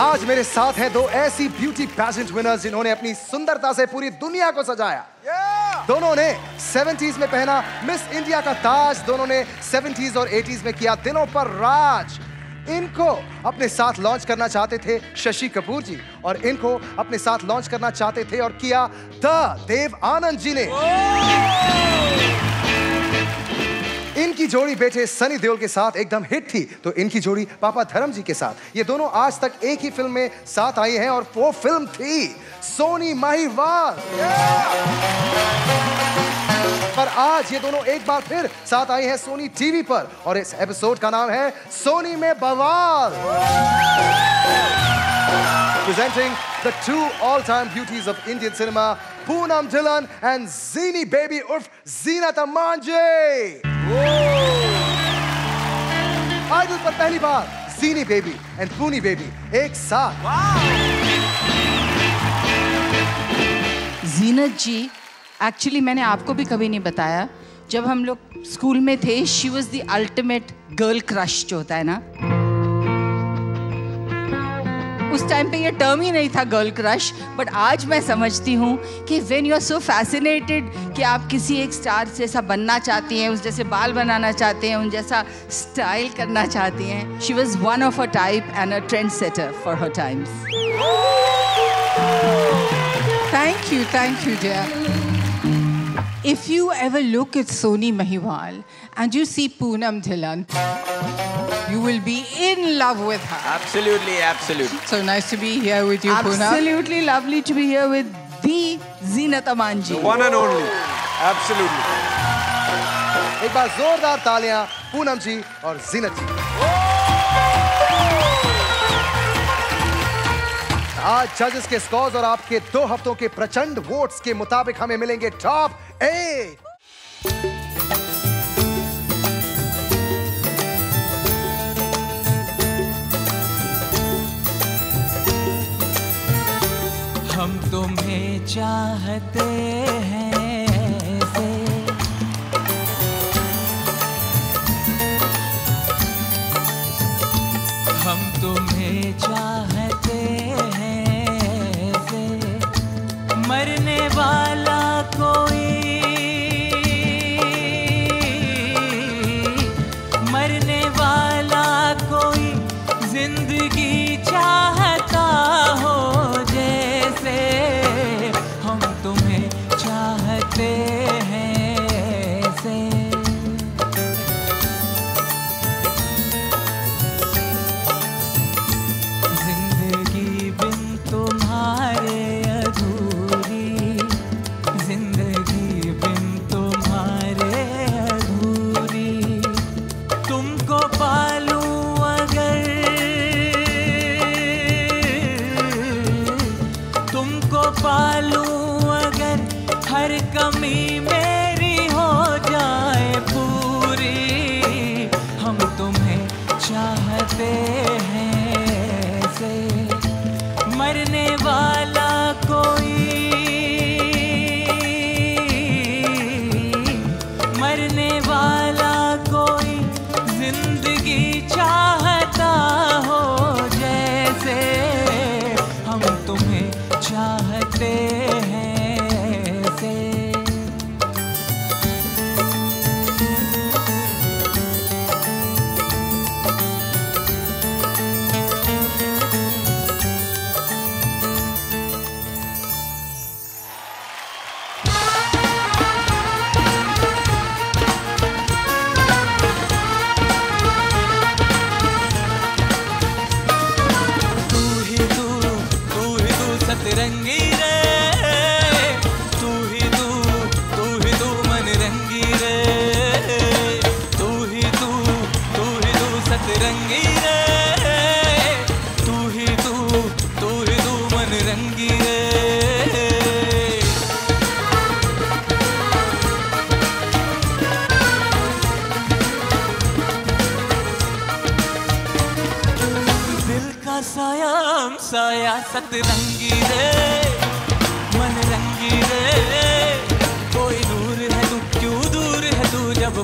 आज मेरे साथ हैं दो ऐसी ब्यूटी पैजेंट विनर्स जिन्होंने अपनी सुंदरता से पूरी दुनिया को सजाया। दोनों ने 70s में पहना मिस इंडिया का ताज, दोनों ने 70s और 80s में किया दिलों पर राज। इनको अपने साथ लॉन्च करना चाहते थे शशि कपूर जी और इनको अपने साथ लॉन्च करना चाहते थे और किया द देव आनंद जी ने। इनकी जोड़ी बेटे सनी देओल के साथ एकदम हिट थी तो इनकी जोड़ी पापा धर्म जी के साथ। ये दोनों आज तक एक ही फिल्म में साथ आई हैं और वो फिल्म थी सोनी माहिवाल। पर आज ये दोनों एक बार फिर साथ आई हैं सोनी टीवी पर और इस एपिसोड का नाम है सोनी में बवाल। Presenting the two all-time beauties of Indian cinema, Poonam Dhillon and Zini Baby Urf Zeenat Aman ji. Idol पर पहली बार Zini Baby and Pooni Baby एक साथ। Zeenat ji, actually मैंने आपको भी कभी नहीं बताया। जब हम लोग स्कूल में थे, she was the ultimate girl crush जो होता है ना। उस टाइम पे ये टर्म ही नहीं था गर्ल क्रश, बट आज मैं समझती हूँ कि when you are so fascinated कि आप किसी एक स्टार जैसा बनना चाहती हैं, उस जैसे बाल बनाना चाहते हैं, उन जैसा स्टाइल करना चाहती हैं। She was one of her type and a trend setter for her times. Thank you dear. If you ever look at Soni Mahiwal and you see Poonam Dhillon, you will be in love with her. Absolutely, absolutely. So nice to be here with you, Poonam. Absolutely lovely to be here with the Zeenat Aman ji. The one and only. Absolutely. एक बार जोरदार तालियां पूनम जी और ज़ीनत जी। आज जजेस के scores और आपके 2 हफ्तों के प्रचंड वोट्स के मुताबिक हमें मिलेंगे टॉप 8। हम तुम्हें चाहते हैं ऐसे, हम तुम्हें चाहते हैं ऐसे, मरने वाला कोई, मरने वाला कोई जिंदगी चाहता हो।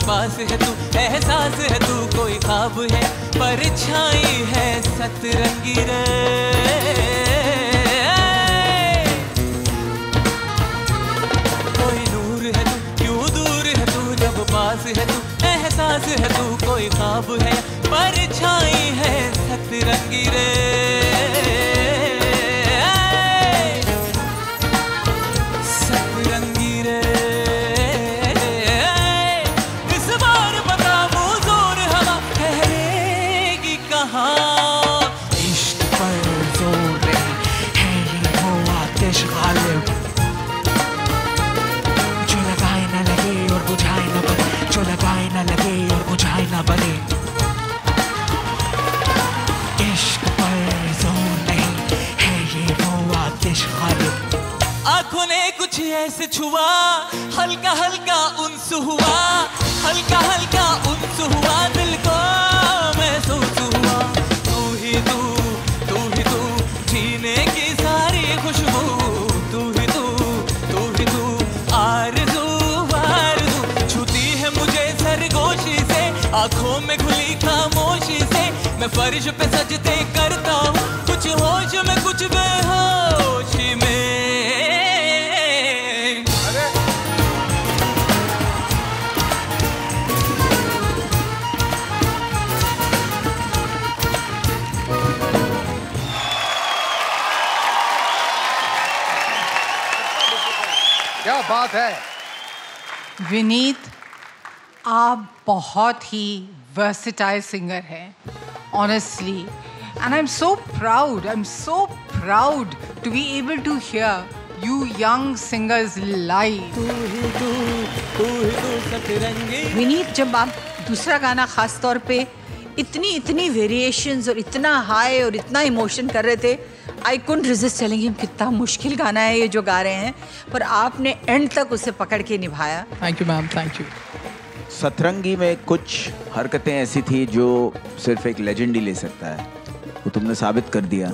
पास है तू, एहसास है तू, कोई ख्वाब है परछाई है सतरंगी रे। है तू एहसास है तू, कोई ख्वाब है परछाई है सतरंगी रे। कुछ ऐसे छुआ हल्का हल्का उनस हुआ, हल्का हल्का उनस हुआ, दिल को महसूस हुआ तू ही तू, जीने की सारी खुशबू तू ही तू, आरज़ू आरज़ू छूती है मुझे सरगोशी से, आंखों में खुली खामोशी से, मैं फर्श पे सजते करता हूँ कुछ होश में कुछ बेहोशी में। क्या बात है विनीत, आप बहुत ही वर्सेटाइल सिंगर हैं honestly, and I am so proud to be able to hear you young singers live. Vineet, जब आप दूसरा गाना खास तौर पे इतनी वेरिएशंस और इतना हाई और इतना इमोशन कर रहे थे, I can't resist telling him कितना मुश्किल गाना है ये जो गा रहे हैं, पर आपने एंड तक उसे पकड़ के निभाया। Thank you ma'am, thank you. सतरंगी में कुछ हरकतें ऐसी थी जो सिर्फ एक लेजेंड ही ले सकता है, वो तुमने साबित कर दिया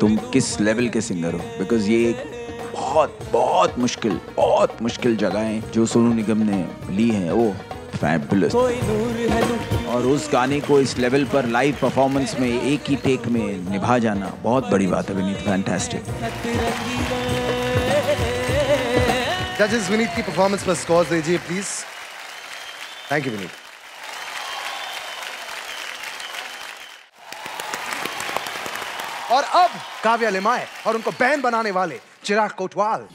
तुम किस लेवल के सिंगर हो, बिकॉज ये बहुत मुश्किल जगहें जो सोनू निगम ने ली हैं वो फैबुलस, और उस गाने को इस लेवल पर लाइव परफॉर्मेंस में एक ही टेक में निभा जाना बहुत बड़ी बात है विनीत, फैंटास्टिक। जजेस, विनीत की परफॉर्मेंस पर स्कोर दीजिए प्लीज। Thank you Vineet. और अब काव्या लिमाए और उनको बहन बनाने वाले चिराग कोटवाल।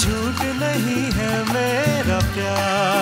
झूठ नहीं है मेरा प्यार।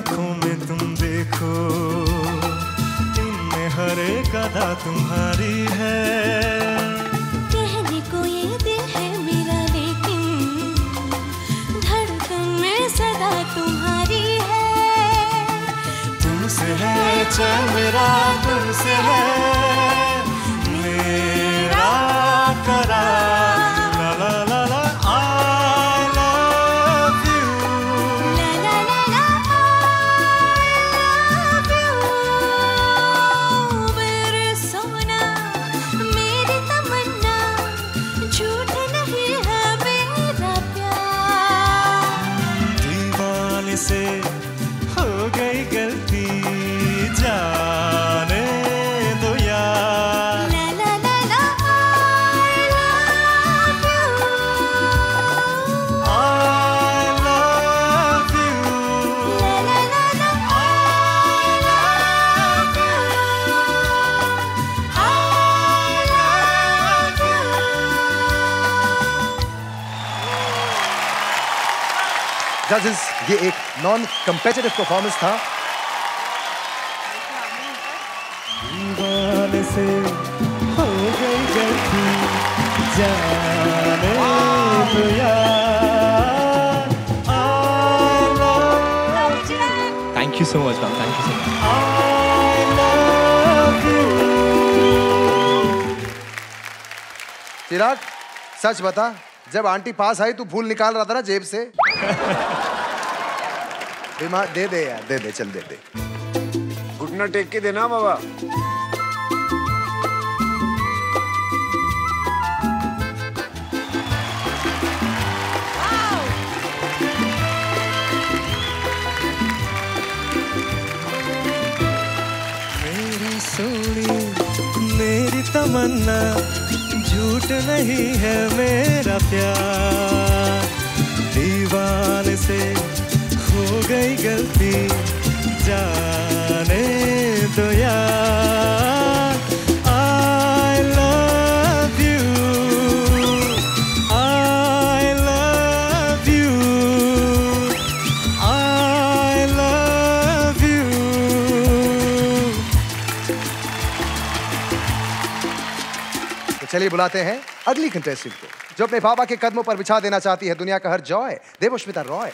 आंखों में तुम देखो, इनमें हर एक अदा तुम्हारी है। कहने को ये दिल है मेरा, लेकिन धड़कन में सदा तुम्हारी है। तुमसे है चैन मेरा, तुमसे है मेरा करार। जजेस, ये एक नॉन कंपेटिटिव परफॉर्मेंस था। दीवाने से हो गई गलती, जाने तो यार। Thank you so much ma'am, thank you so much. Chirag, सच बता, जब आंटी पास आई तू फूल निकाल रहा था ना जेब से? दे दे यार, दे दे, चल दे दे। घुटना टेक के देना बाबा। मेरी सोनी, मेरी तमन्ना, झूठ नहीं है मेरा प्यार। दीवाने से हो गई गलती, जाने दो यार। I love you, I love you, I love you। तो चलिए बुलाते हैं अगली कंटेस्टेंट को, जो अपने बाबा के कदमों पर बिछा देना चाहती है दुनिया का हर joy, Debosmita Roy.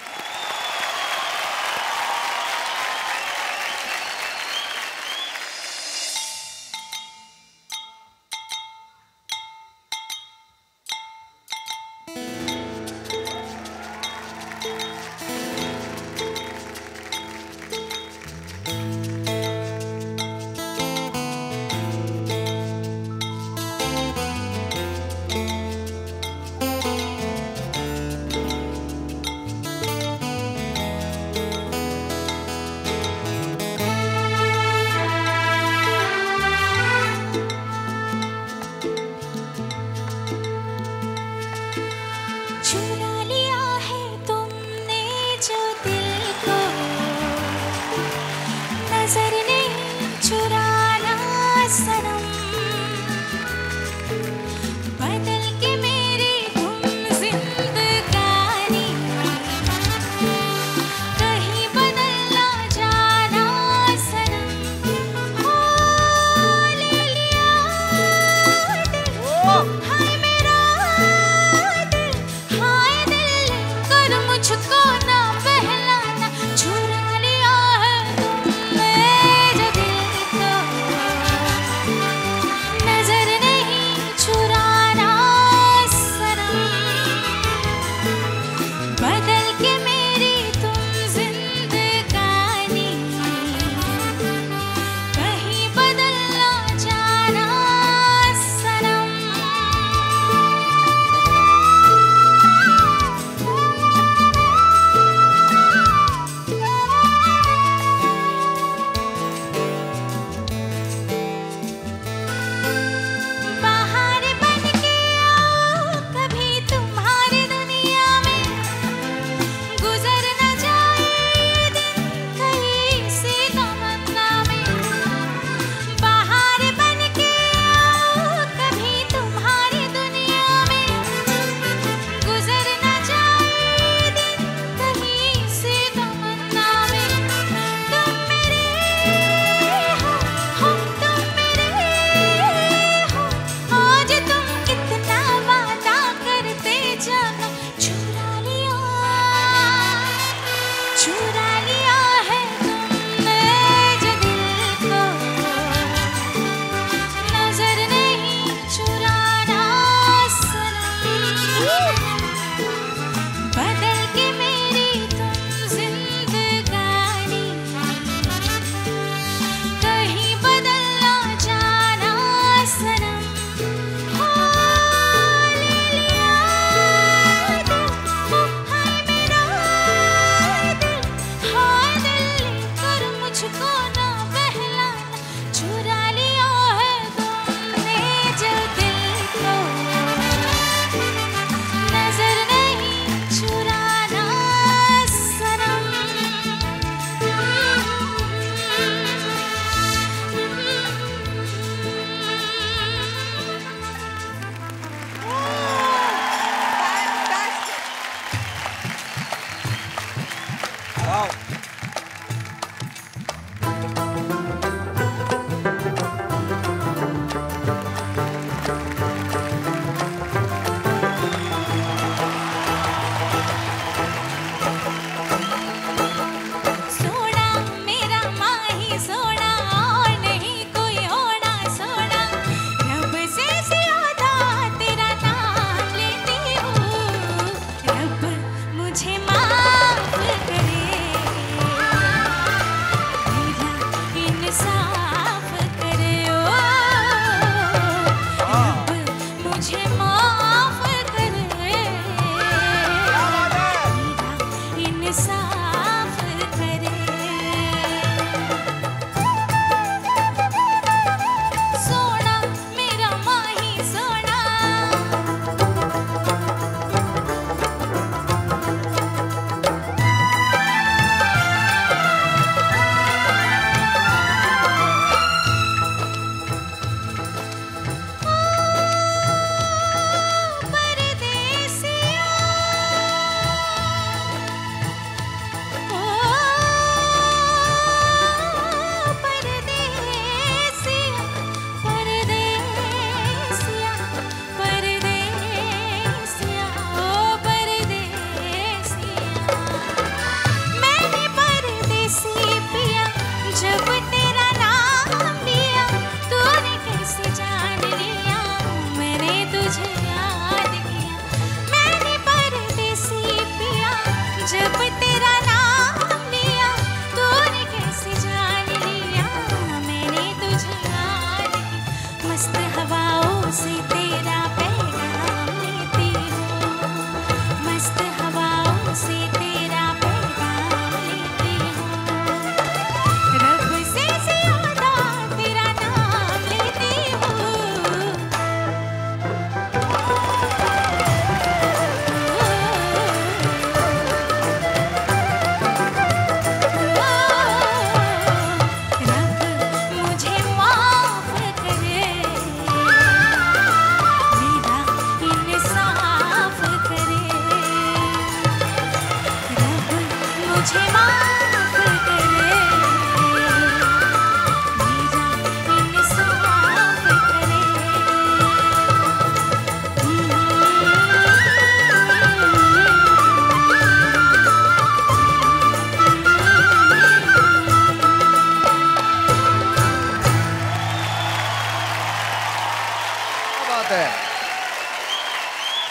out there.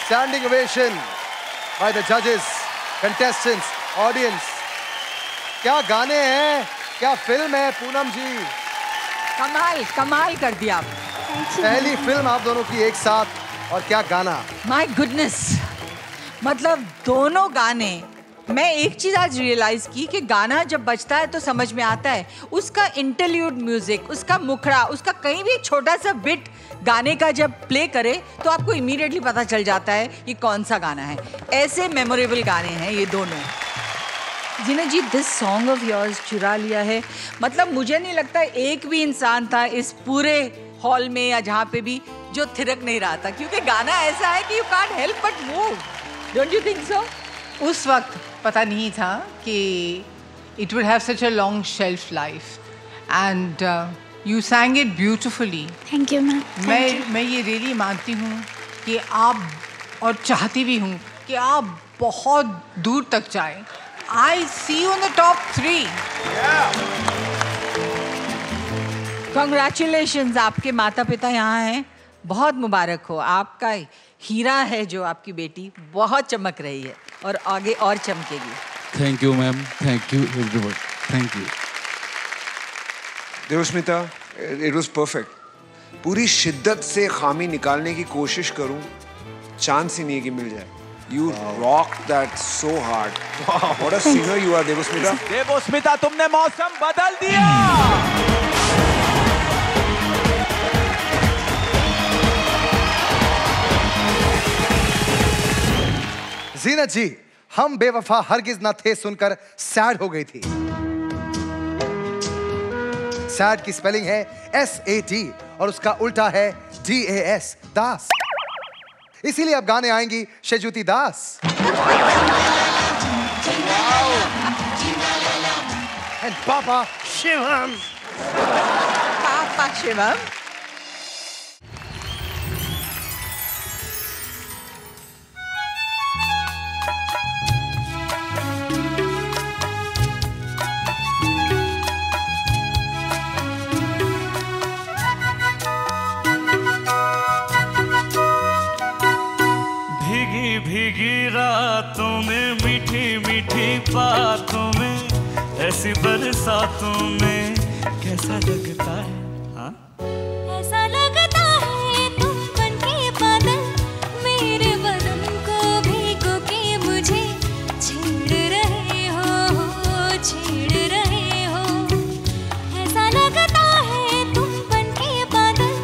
Standing ovation by the judges, contestants, audience. क्या गाने हैं, क्या फिल्म है पूनम जी. कमाल, कमाल कर दिया आप. पहली फिल्म आप दोनों की एक साथ और क्या गाना. My goodness, मतलब दोनों गाने. मैं एक चीज़ आज रियलाइज़ की कि गाना जब बजता है तो समझ में आता है उसका इंटरल्यूड म्यूज़िक, उसका मुखड़ा, उसका कहीं भी एक छोटा सा बिट गाने का जब प्ले करे तो आपको इमीडिएटली पता चल जाता है ये कौन सा गाना है. ऐसे मेमोरेबल गाने हैं ये दोनों. Zeenat ji, this song of yours चुरा लिया है. मतलब मुझे नहीं लगता एक भी इंसान था इस पूरे हॉल में या जहाँ पे भी जो थिरक नहीं रहा था, क्योंकि गाना ऐसा है कि you can't help but move. Don't you think so? उस वक्त पता नहीं था कि it would have such a long shelf life and you sang it beautifully. Thank you ma'am. मैं ये really मानती हूँ कि आप, और चाहती भी हूँ कि आप बहुत दूर तक जाएं. I see you in the top 3. Congratulations. आपके माता पिता यहाँ हैं, बहुत मुबारक हो. आपका हीरा है जो आपकी बेटी, बहुत चमक रही है और आगे और चमकेगी. Thank you ma'am, thank you everyone, thank you. Devasmita, it was perfect. पूरी शिद्दत से खामी निकालने की कोशिश करूं, चांस ही नहीं है कि मिल जाए. You rock that so hard. What a singer you are Devasmita. Devasmita, तुमने मौसम बदल दिया. ज़ीनत जी, हम बेवफा हरगिज ना थे सुनकर सैड हो गई थी. सैड की स्पेलिंग है SAD और उसका उल्टा है DAS, दास. इसीलिए अब गाने आएंगी शेजुती दास. एंड पापा शिवम. पापा शिवम. भीगी रातों में, मीठी मीठी बातों में, ऐसी बरसातों में कैसा लगता है. हाँ, ऐसा लगता है तुम बन के बादल, मेरे बदन को भिगो के मुझे छेड़ रहे हो, छेड़ रहे हो. ऐसा लगता है तुम बन के बादल,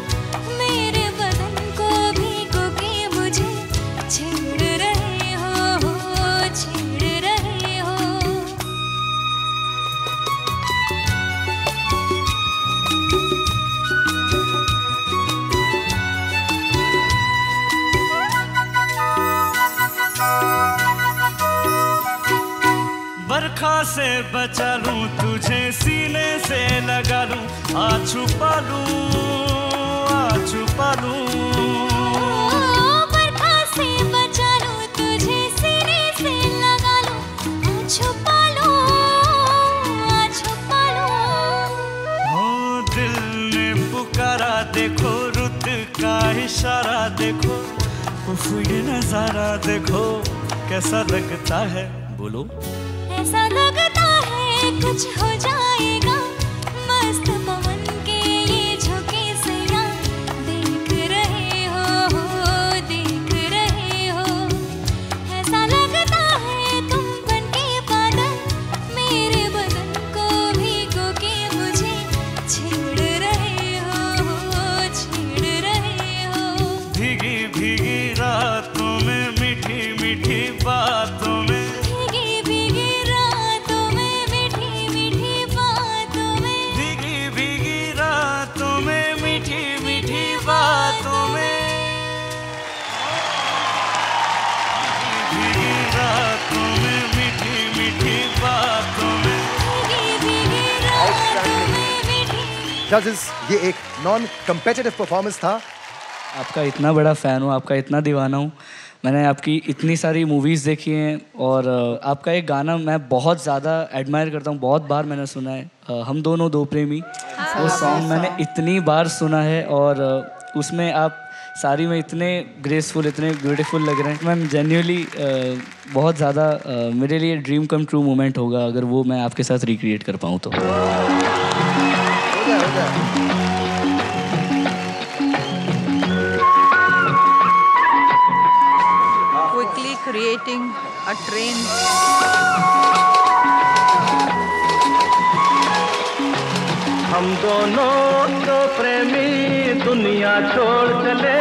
मेरे बदन को भिगो के मुझे छेड़ से बचा लूं तुझे, सीने से लगा लूं, आ छुपा लूं, आ छुपा लूं. बरखा से बचा लूं तुझे, सीने से लगा लूं, आ छुपा लूं, आ छुपा लूं. ओ दिल ने पुकारा, देखो रुत का इशारा, देखो उफ़ ये नजारा, देखो कैसा लगता है. बोलो. ऐसा लगता है कुछ हो जाएगा, मस्त पवन के ये झोंके से ना, देख रहे हो, देख रहे हो. ऐसा लगता है तुम बन के बादल, मेरे बदन को भिगो के मुझे छेड़ रहे हो, छेड़ रहे हो. भीगी भीगी रातों में, मीठी मीठी बातों में, जजेस, ये एक नॉन कम्पेटिटिव परफॉर्मेंस था. आपका इतना बड़ा फ़ैन हूँ, आपका इतना दीवाना हूँ. मैंने आपकी इतनी सारी मूवीज़ देखी हैं और आपका एक गाना मैं बहुत ज़्यादा एडमायर करता हूँ. बहुत बार मैंने सुना है, हम दोनों दो प्रेमी. वो सॉन्ग मैंने इतनी बार सुना है और उसमें आप सारी में इतने ग्रेसफुल, इतने ब्यूटीफुल लग रहे हैं मैम। जेन्युइनली बहुत ज़्यादा मेरे लिए ड्रीम कम ट्रू मोमेंट होगा अगर वो मैं आपके साथ रिक्रिएट कर पाऊँ तो। Quickly creating a train. हम दोनों तो प्रेमी दुनिया छोड़ चले,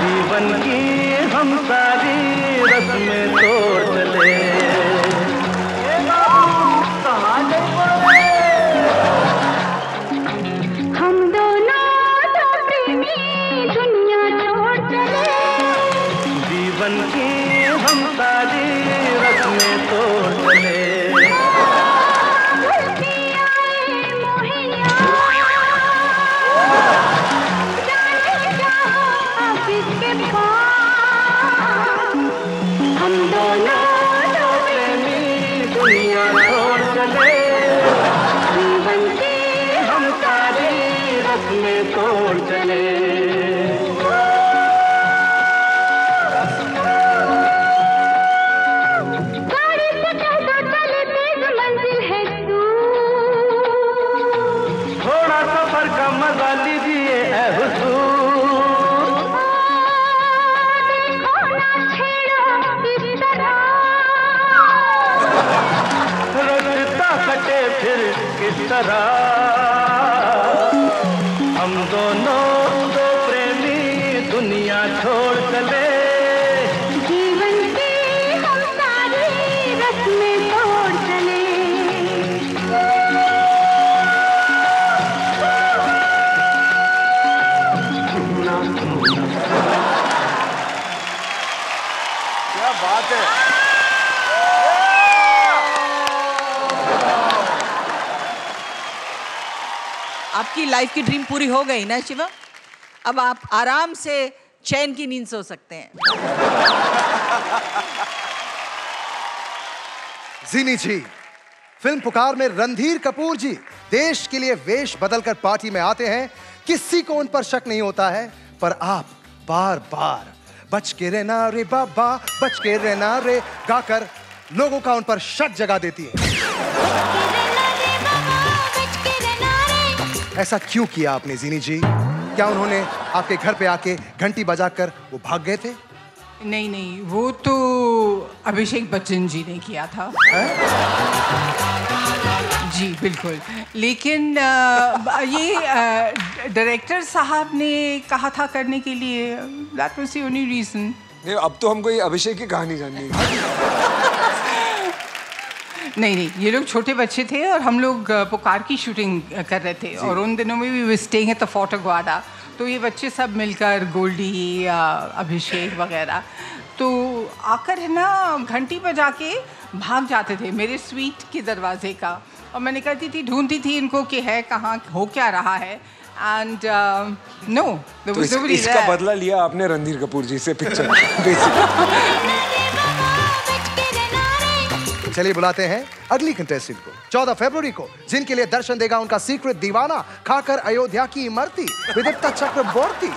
जीवन की हम सारी रस्में तोड़ चले। हम दोनों तो प्रेमी दुनिया छोड़ चले, जीवन की हम सारी रस्में तोड़ चले। हम दोनों दो प्रेमी दुनिया छोड़ चले, जीवन की हम सारी रस्में तोड़ चले। क्या बात है। आपकी लाइफ की ड्रीम पूरी हो गई ना शिवा, अब आप आराम से चैन की नींद सो सकते हैं। जीनी जी, फिल्म पुकार में रणधीर कपूर जी देश के लिए वेश बदलकर पार्टी में आते हैं, किसी को उन पर शक नहीं होता है, पर आप बार बार बच के रहना रे बाबा बच के रहना रे गाकर लोगों का उन पर शक जगा देती है। ऐसा क्यों किया आपने जीनी जी? क्या उन्होंने आपके घर पे आके घंटी बजाकर वो भाग गए थे? नहीं नहीं, वो तो अभिषेक बच्चन जी ने किया था। जी बिल्कुल, लेकिन ये डायरेक्टर साहब ने कहा था करने के लिए, that was the only reason. नहीं, अब तो हमको ये अभिषेक की कहानी जाननी है। नहीं नहीं, ये लोग छोटे बच्चे थे और हम लोग पुकार की शूटिंग कर रहे थे और उन दिनों में भी staying at the fort Aguada, तो ये बच्चे सब मिलकर गोल्डी, अभिषेक वगैरह तो आकर है ना घंटी बजा के भाग जाते थे मेरे स्वीट के दरवाजे का। और मैंने कहती थी, ढूंढती थी इनको कि है कहाँ, हो क्या रहा है। And no, there was nobody there. इसका बदला लिया आपने रणधीर कपूर जी से पिक्चर बेसिकली। चलिए बुलाते हैं अगली कंटेस्टेंट को, 14 फरवरी को, जिनके लिए दर्शन देगा उनका सीक्रेट दीवाना खाकर अयोध्या की इमरती, विद्युता चक्रबोर्ती।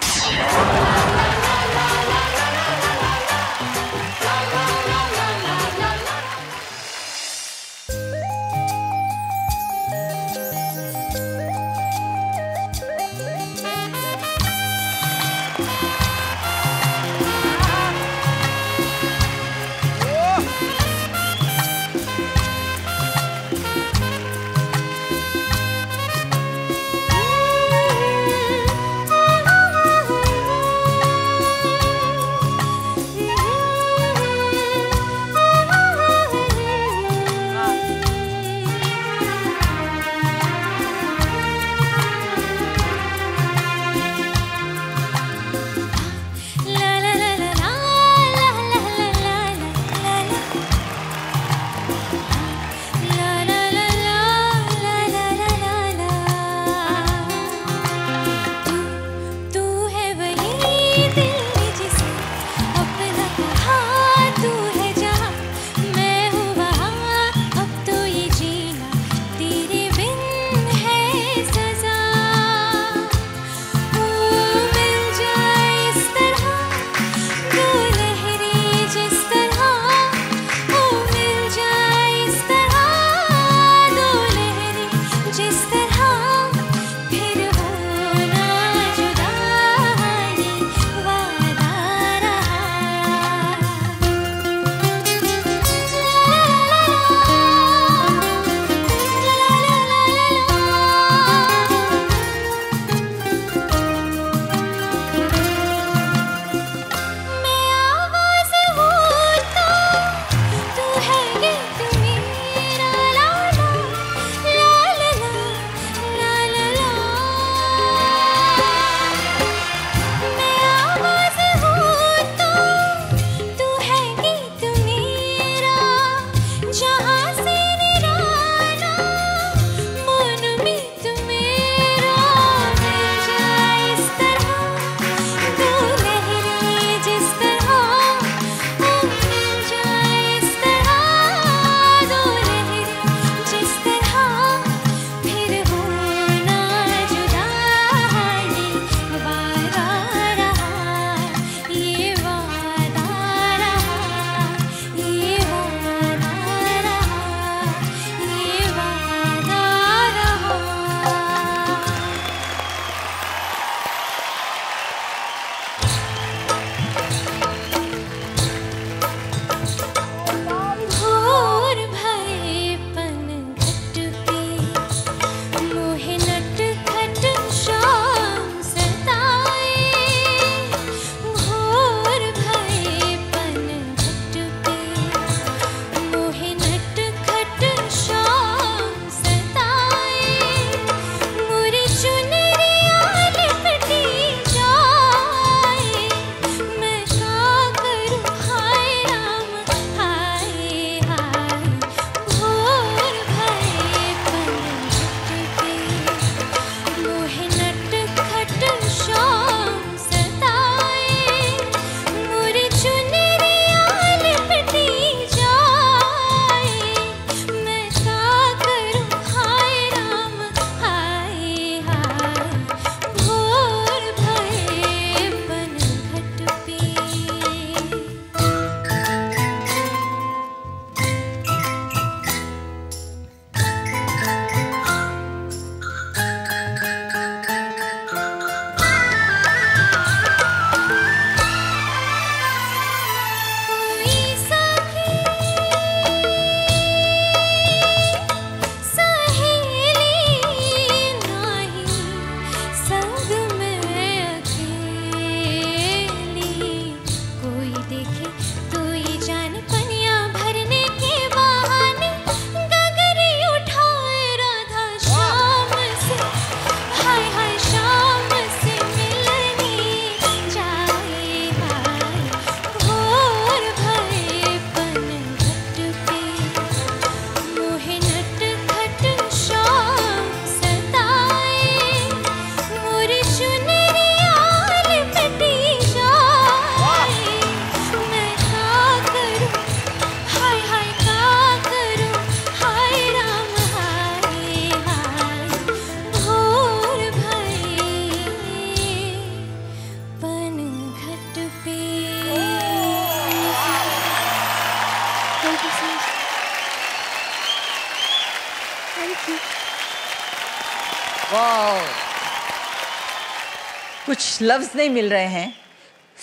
कुछ लफ्ज़ नहीं मिल रहे हैं.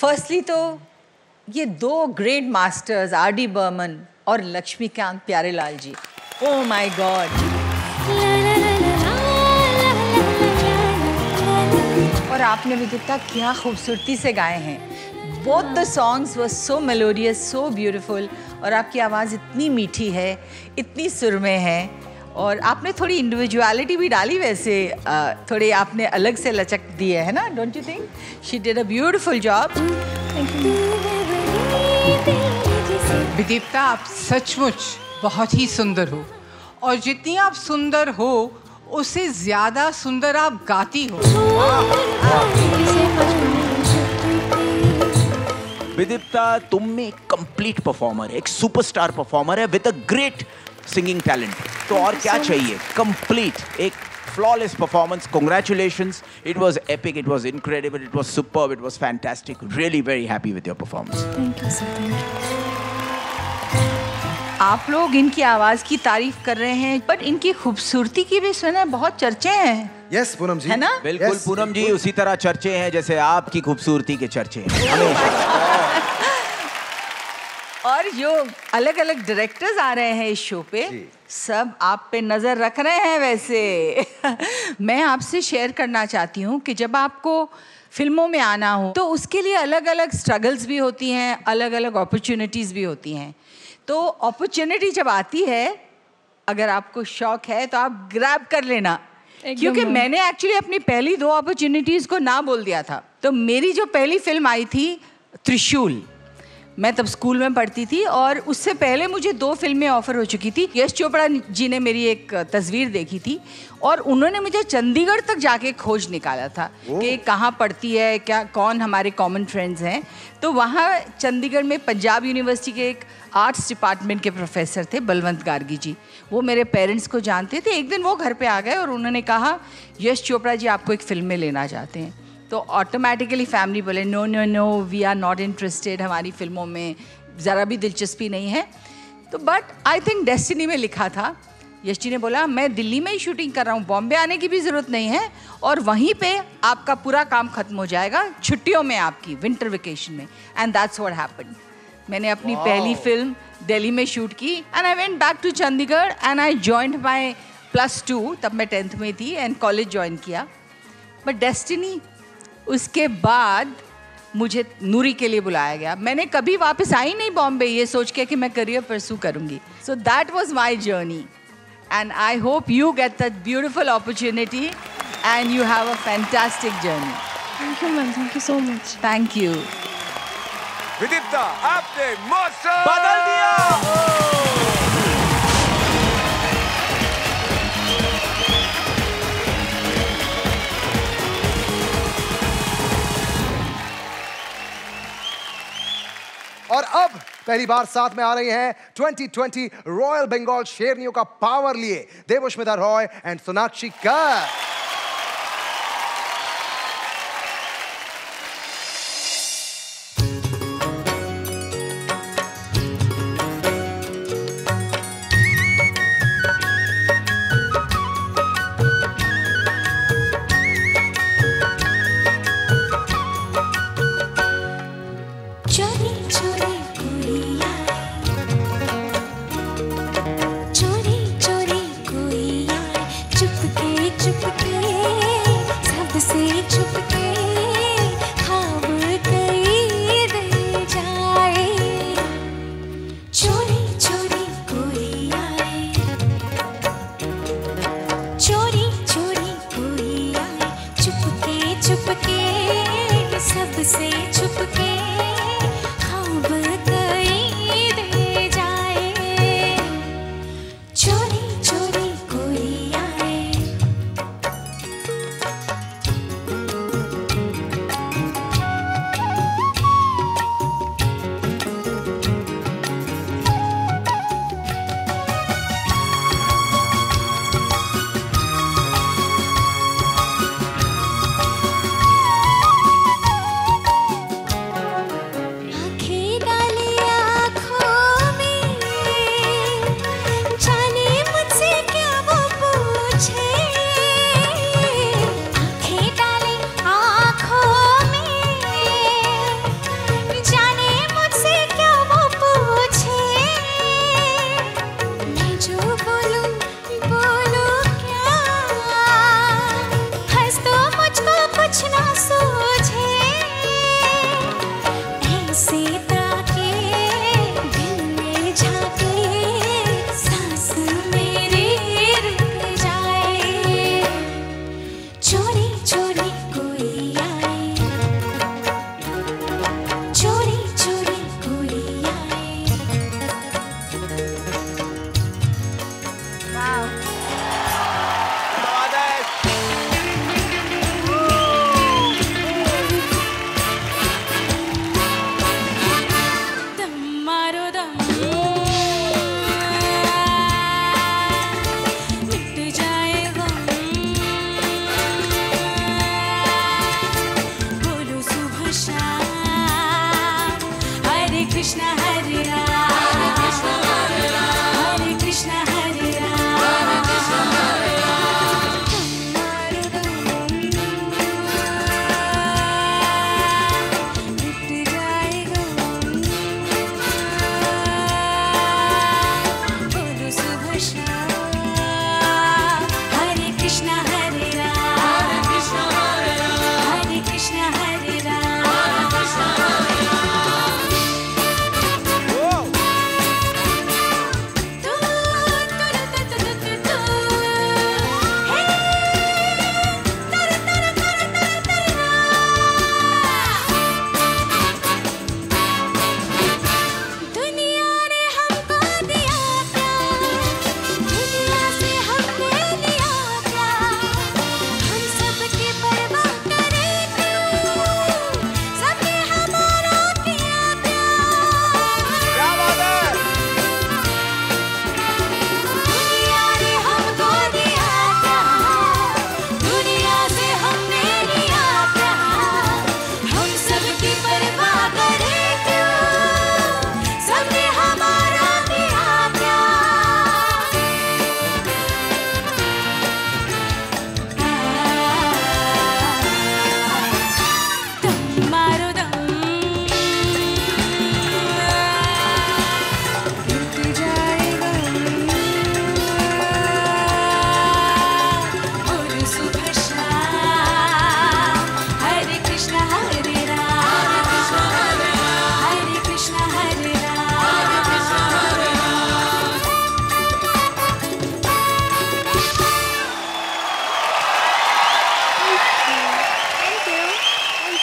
फर्स्टली तो ये दो ग्रेट मास्टर्स आर.डी. बर्मन और Laxmikant Pyarelal ji. Oh my God. और आपने विद्युता क्या खूबसूरती से गाए हैं. Both the songs were so melodious, so beautiful. और आपकी आवाज़ इतनी मीठी है, इतनी सुर में है. और आपने थोड़ी इंडिविजुअलिटी भी डाली वैसे, थोड़े आपने अलग से लचक दी है ना. Don't you think she did a beautiful job. Vidipta आप सचमुच बहुत ही सुंदर हो. और जितनी आप सुंदर हो उससे ज़्यादा सुंदर आप गाती हो. विदीप्ता तुम में एक कंप्लीट परफॉर्मर है, एक सुपरस्टार परफॉर्मर है with a great singing talent. तो और क्या चाहिए. कंप्लीट एक flawless performance. Congratulations. It was epic, it was incredible, it was superb, it was fantastic. Really very happy with your performance. Thank you sir. Thank you. आप लोग इनकी आवाज़ की तारीफ कर रहे हैं बट इनकी खूबसूरती की भी सुना बहुत चर्चे हैं. यस पूनम जी, है ना. बिल्कुल पूनम जी उसी तरह चर्चे हैं जैसे आपकी खूबसूरती के चर्चे हैं. और जो अलग अलग डायरेक्टर्स आ रहे हैं इस शो पे, सब आप पे नज़र रख रहे हैं वैसे. मैं आपसे शेयर करना चाहती हूँ कि जब आपको फिल्मों में आना हो तो उसके लिए अलग अलग स्ट्रगल्स भी होती हैं, अलग अलग अपॉर्चुनिटीज़ भी होती हैं. तो अपॉर्चुनिटी जब आती है, अगर आपको शौक है तो आप ग्रैब कर लेना. क्योंकि मैंने एक्चुअली अपनी पहली दो अपॉर्चुनिटीज़ को ना बोल दिया था. तो मेरी जो पहली फिल्म आई थी त्रिशूल, मैं तब स्कूल में पढ़ती थी. और उससे पहले मुझे दो फिल्में ऑफ़र हो चुकी थी. यश चोपड़ा जी ने मेरी एक तस्वीर देखी थी और उन्होंने मुझे चंडीगढ़ तक जाके खोज निकाला था कि कहाँ पढ़ती है, क्या कौन हमारे कॉमन फ्रेंड्स हैं. तो वहाँ चंडीगढ़ में पंजाब यूनिवर्सिटी के एक आर्ट्स डिपार्टमेंट के प्रोफेसर थे बलवंत गार्गी जी. वो मेरे पेरेंट्स को जानते थे. एक दिन वो घर पर आ गए और उन्होंने कहा यश चोपड़ा जी आपको एक फिल्म में लेना चाहते हैं. तो ऑटोमेटिकली फैमिली बोले no no no, we are not interested, हमारी फिल्मों में ज़रा भी दिलचस्पी नहीं है. तो बट आई थिंक डेस्टिनी में लिखा था. यश जी ने बोला मैं दिल्ली में ही शूटिंग कर रहा हूँ, बॉम्बे आने की भी ज़रूरत नहीं है. और वहीं पे आपका पूरा काम खत्म हो जाएगा छुट्टियों में, आपकी विंटर वेकेशन में. And that's what happened. मैंने अपनी पहली फिल्म दिल्ली में शूट की and I went back to Chandigarh and I joined my +2. तब मैं 10th में थी एंड कॉलेज ज्वाइन किया. बट डेस्टिनी, उसके बाद मुझे नूरी के लिए बुलाया गया. मैंने कभी वापस आई नहीं बॉम्बे ये सोच के कि मैं करियर परसू करूँगी. So that was my journey and I hope you get that beautiful opportunity and you have a fantastic journey. Thank you ma'am. Thank you so much. Thank you Vidita, आपने मौसम बदल दिया. और अब पहली बार साथ में आ रही हैं 2020 रॉयल बंगाल शेरनियों का पावर लिए देबोश्मिता रॉय एंड सोनाक्षी कर.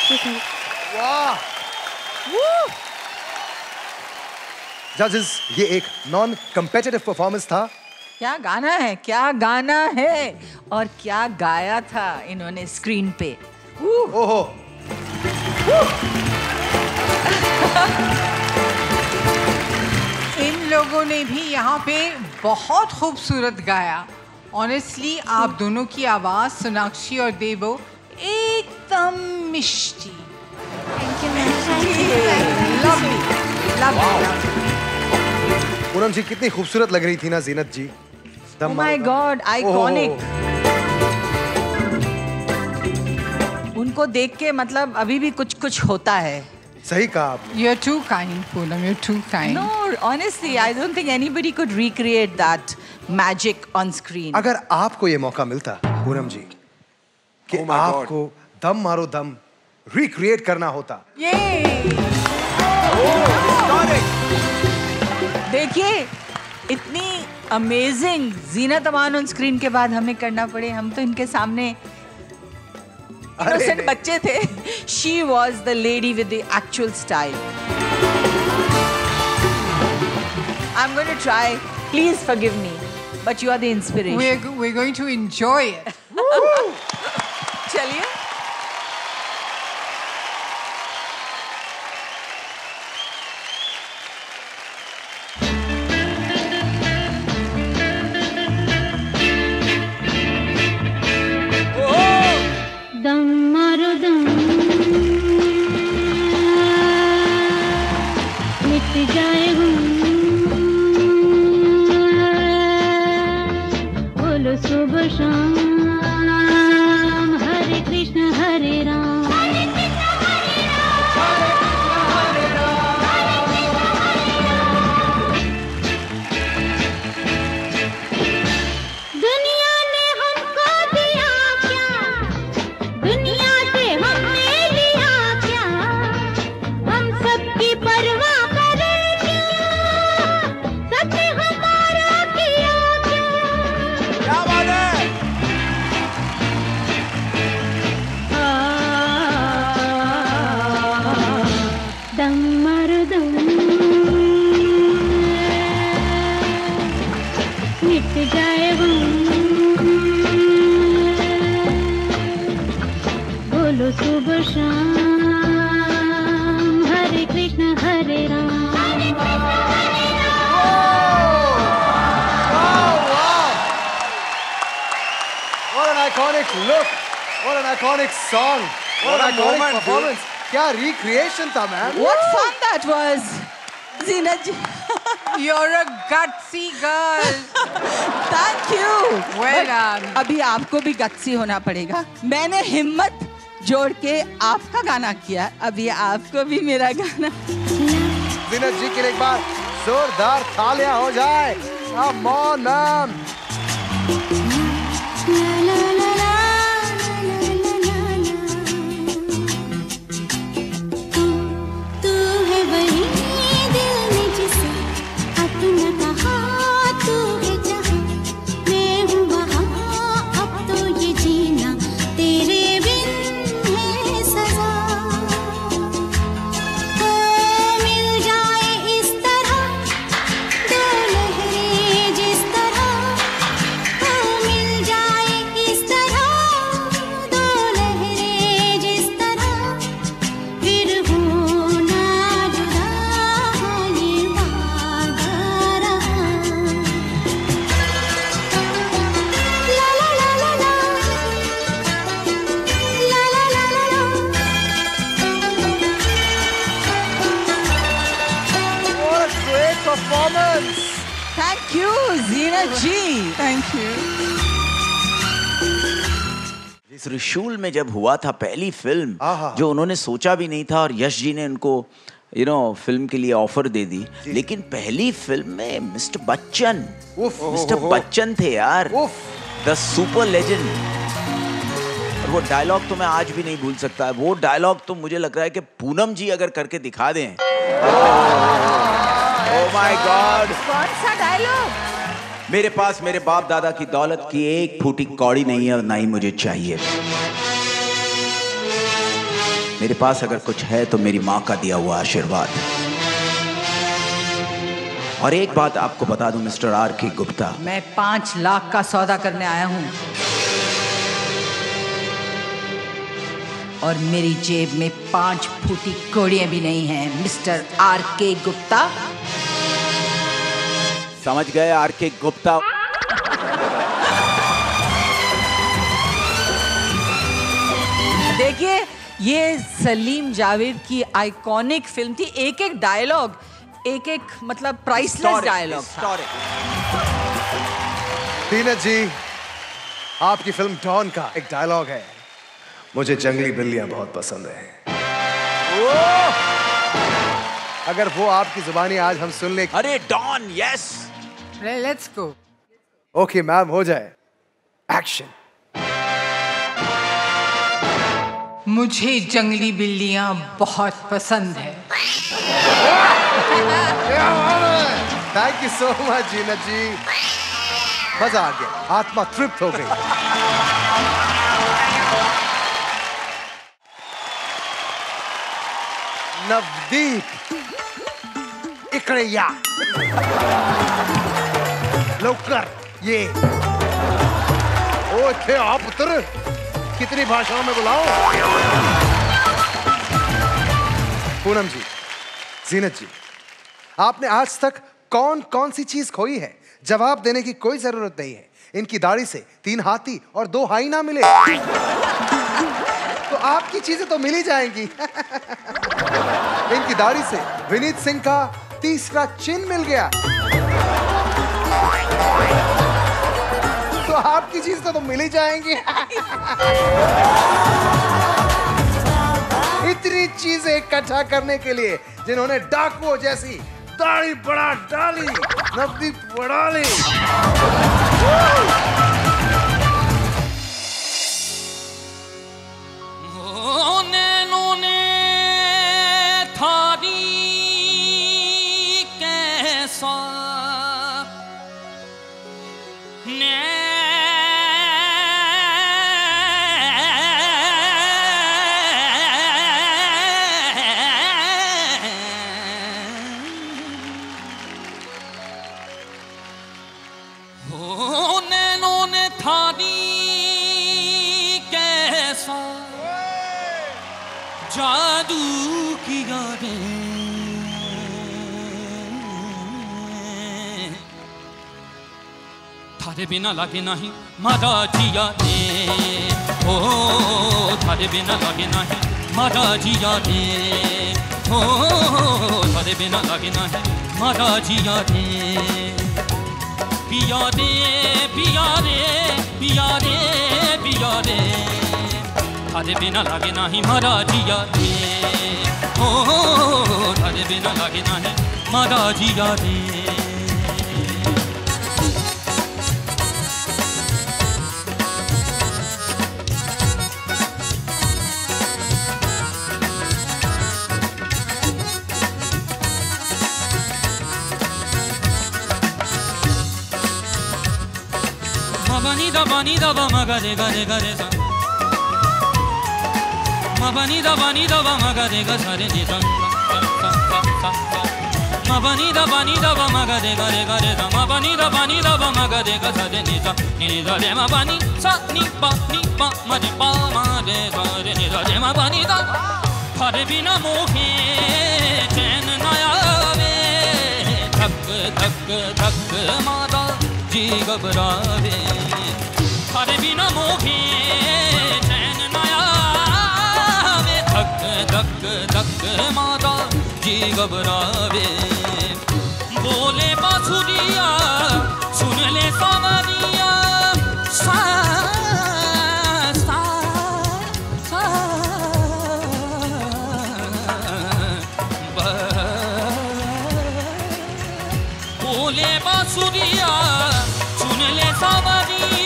वाह। जजेस, ये एक नॉन कम्पेटिटिव परफॉर्मेंस था। क्या गाना है, क्या गाना है, और क्या गाया था इन्होंने स्क्रीन पे। ओहो। इन लोगों ने भी यहाँ पे बहुत खूबसूरत गाया। ऑनेस्टली आप दोनों की आवाज़, सोनाक्षी और देबो, एकदम मिष्टी। Thank you ma'am. Lovely, lovely. Poonam ji कितनी खूबसूरत लग रही थी ना Zeenat ji. Oh my God, iconic. उनको देख के मतलब अभी भी कुछ कुछ होता है। सही कहा आपने। You're too kind, Poonam. You're too kind. No, honestly, I don't think anybody could recreate that magic on screen. अगर आपको ये मौका मिलता, पूनम जी, कि आपको दम मारो दम recreate करना होता। देखिए इतनी amazing Zeenat Aman on screen के बाद हमें करना पड़े। हम तो इनके सामने इनोसेंट बच्चे She was the lady with the actual style. I'm going to try. Please forgive me, but you are the inspiration. We're going to enjoy it. Tell you. Recreation था ma'am. What fun that was, Zeenat. You're a gutsy girl. Thank you. Well done. अभी आपको भी gutsy होना पड़ेगा। मैंने हिम्मत जोड़ के आपका गाना किया, अभी आपको भी मेरा गाना। Zeenat जी के लिए एक बार जोरदार तालियां हो जाए। Come on, ma'am. त्रिशूल में जब हुआ था पहली फिल्म, जो उन्होंने सोचा भी नहीं था, और यश जी ने उनको यू नो फिल्म के लिए ऑफर दे दी, लेकिन पहली फिल्म में मिस्टर बच्चन थे यार, द सुपर लेजेंड। और वो डायलॉग तो मैं आज भी नहीं भूल सकता है। वो डायलॉग तो मुझे लग रहा है कि पूनम जी अगर करके दिखा दें। ओह माय गॉड, कौन सा डायलॉग। मेरे पास मेरे बाप दादा की दौलत की एक फूटी कौड़ी नहीं है, और ना ही मुझे चाहिए। मेरे पास अगर कुछ है तो मेरी माँ का दिया हुआ आशीर्वाद। और एक बात आपको बता दूं मिस्टर आर के गुप्ता, मैं 5 लाख का सौदा करने आया हूँ और मेरी जेब में 5 फूटी कौड़ियाँ भी नहीं हैं मिस्टर आर के गुप्ता। समझ गए आर के गुप्ता। देखिए ये सलीम जावेद की आइकॉनिक फिल्म थी, एक एक डायलॉग, एक एक मतलब प्राइसलेस डायलॉग। दीनत जी, आपकी फिल्म डॉन का एक डायलॉग है, मुझे जंगली बिल्लियां बहुत पसंद है। अगर वो आपकी जुबानी आज हम सुन ले। अरे don, yes, let's go. Okay ma'am, हो जाए एक्शन। मुझे जंगली बिल्लियां बहुत पसंद है। Thank you so much Zeenat ji, मजा आ गया, आत्मा तृप्त हो गई। नवदीप इकड़े या लौकर ये ओ थे आप उतर, कितनी भाषाओं में बुलाओ। पूनम जी, जीनत जी, आपने आज तक कौन कौन सी चीज खोई है? जवाब देने की कोई जरूरत नहीं है। इनकी दाढ़ी से 3 हाथी और 2 हाइना मिले तो आपकी चीजें तो मिल ही जाएंगी। इनकी दाढ़ी से विनीत सिंह का 3रा चिन्ह मिल गया तो आपकी चीज तो मिल ही जाएंगी। इतनी चीजें इकट्ठा करने के लिए जिन्होंने डाकुओं जैसी दाढ़ी बड़ा डाली, नवदीप बड़ा ली। थारे बिना लागे नहीं मारा जिया रे, ओ थारे बिना लागे नहीं मारा जिया रे, ओ थारे बिना लागे नहीं मारा जिया रे। पिया रे पिया रे पिया रे पिया रे, थारे बिना लागे नहीं मारा जिया रे, ओ थारे बिना लागे नहीं मारा जिया रे। Mabani da ba magare gare gare sa, mabani da ba magare gare sare ni sa, mabani da ba magare gare gare sa, mabani da ba magare gare sare ni sa, ni da re mabani sa ni pa ma re pa ma re sare ni da re mabani da, thare bina mohe chain na aave, thak thak thak mata ji ghabrave। थारे बिना मोहे चैन ना आवे, धक धक धक माता जी घबरावे। बोले बांसुरिया सुन ले सावरिया, सा सा सा बोले बांसुरिया सुन ले सावरिया,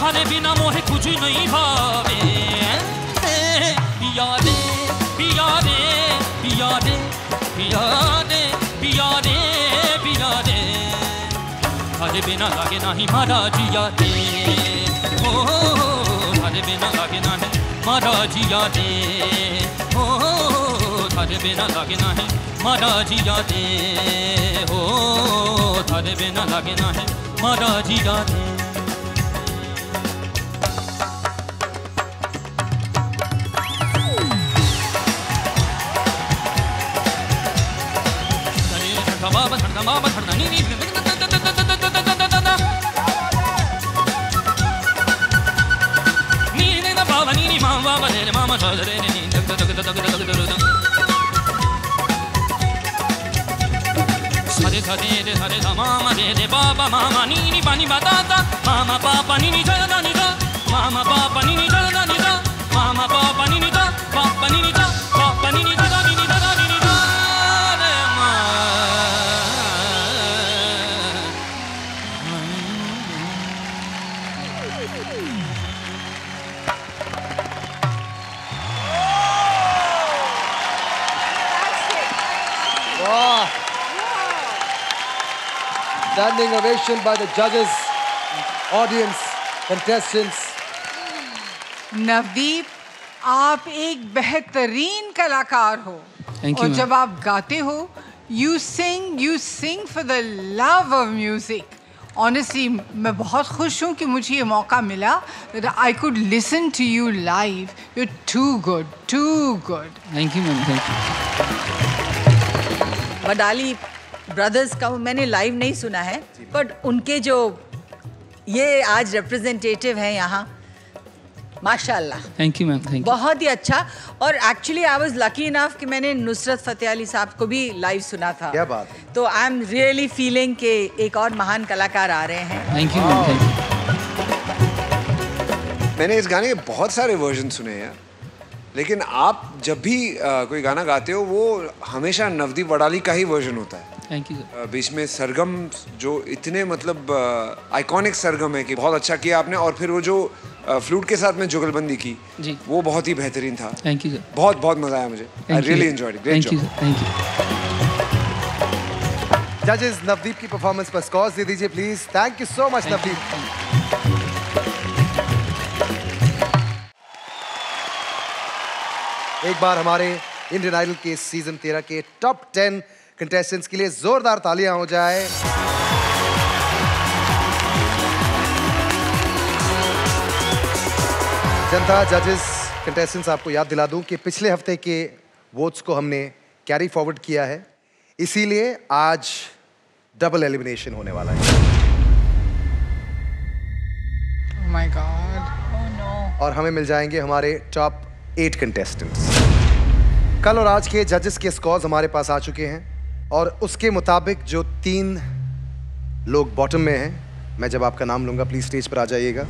थारे बिना मोहे कुछ नहीं भावे। पिया रे पिया रे पिया रे पिया रे पिया रे पिया रे, थारे बिना लागे नहीं मारा जिया रे, ओ थारे बिना लागे नहीं मारा जिया दे हो थारे बिना लागे ना है मारा जिया दे हो थारे बिना लागे ना है मारा जिया दे। बाबा धरना नहीं नहीं नी ना बाबा नी नी मामा बाबा रे मामा चल रे नी धक धक धक धक धक धक सारे सारे मामा रे बाबा मामा नी नी पानी बताता मामा पापा नी नी चलदा नी जा मामा पापा नी नी चलदा नी जा मामा पापा नी नी जा पापा नी नी जा पापा नी नी जा नी नी जा नी नी जा Standing ovation by the judges, audience, contestants. Navdeep, आप एक बेहतरीन कलाकार हो। Thank you. और जब आप गाते हो, you sing for the love of music. Honestly, मैं बहुत खुश हूँ कि मुझे ये मौका मिला। I could listen to you live. You're too good, too good. Thank you, ma'am. Thank you. Wadali brothers का मैंने लाइव नहीं सुना है बट उनके जो ये आज रिप्रेजेंटेटिव हैं यहाँ माशाल्लाह। Thank you ma'am, thank you. बहुत ही अच्छा। और actually I was lucky enough कि मैंने नुसरत फतेह अली साहब को भी लाइव सुना था। क्या बात है। तो आई एम रियली फीलिंग के एक और महान कलाकार आ रहे हैं। Thank you ma'am, thank you. मैंने इस गाने के बहुत सारे वर्जन सुने हैं लेकिन आप जब भी कोई गाना गाते हो वो हमेशा नवदीप वडाली का ही वर्जन होता है। Thank you sir. बीच में सरगम जो इतने मतलब आइकॉनिक सरगम है कि बहुत अच्छा किया आपने। और फिर वो जो फ्लूट के साथ में जुगलबंदी की जी वो बहुत ही बेहतरीन था। Thank you sir. बहुत बहुत मज़ा आया मुझे। I really enjoyed. Great job. Thank you. जजेस नवदीप की परफॉर्मेंस पर स्कोर्स दे दीजिए please. Thank you so much Navdeep. एक बार हमारे इंडियन आइडल के सीजन 13 के टॉप 10 कंटेस्टेंट्स के लिए जोरदार तालियां हो जाए। जनता, जजेस, कंटेस्टेंट्स, आपको याद दिला दूं कि पिछले हफ्ते के वोट्स को हमने कैरी फॉरवर्ड किया है इसीलिए आज डबल एलिमिनेशन होने वाला है। Oh my God. Oh no. और हमें मिल जाएंगे हमारे टॉप 8 कंटेस्टेंट्स। कल और आज के जजेस के स्कोर्स हमारे पास आ चुके हैं और उसके मुताबिक जो 3 लोग बॉटम में हैं, मैं जब आपका नाम लूंगा प्लीज स्टेज पर आ जाइएगा।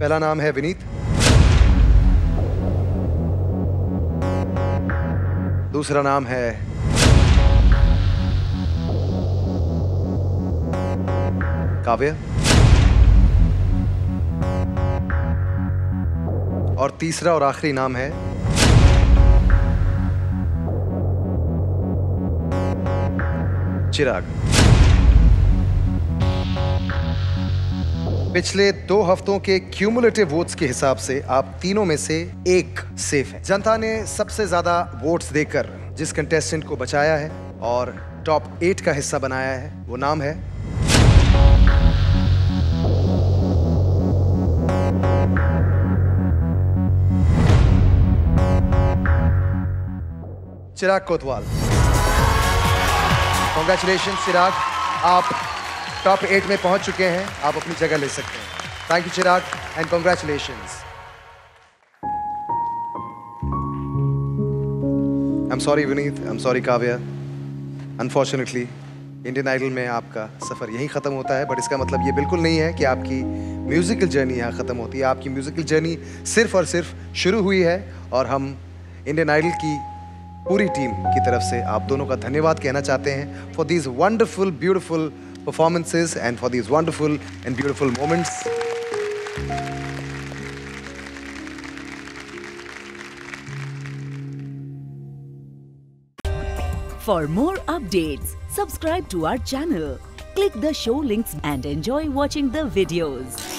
पहला नाम है विनीत, दूसरा नाम है काव्य और तीसरा और आखिरी नाम है चिराग। पिछले 2 हफ्तों के क्यूमुलेटिव वोट्स के हिसाब से आप तीनों में से एक सेफ है। जनता ने सबसे ज्यादा वोट्स देकर जिस कंटेस्टेंट को बचाया है और टॉप 8 का हिस्सा बनाया है वो नाम है चिराग कोतवाल। कॉन्ग्रेचुलेशन चिराग, आप टॉप 8 में पहुंच चुके हैं। आप अपनी जगह ले सकते हैं। Thank you Chirag and congratulations. I am sorry Vineet, I am sorry Kavya. Unfortunately Indian Idol में आपका सफ़र यहीं ख़त्म होता है बट इसका मतलब ये बिल्कुल नहीं है कि आपकी म्यूज़िकल जर्नी यहाँ ख़त्म होती है। आपकी म्यूज़िकल जर्नी सिर्फ़ और सिर्फ शुरू हुई है और हम इंडियन आइडल की पूरी टीम की तरफ से आप दोनों का धन्यवाद कहना चाहते हैं for these wonderful beautiful performances and for these wonderful and beautiful moments. For more updates subscribe to our channel Click the show links and enjoy watching the videos.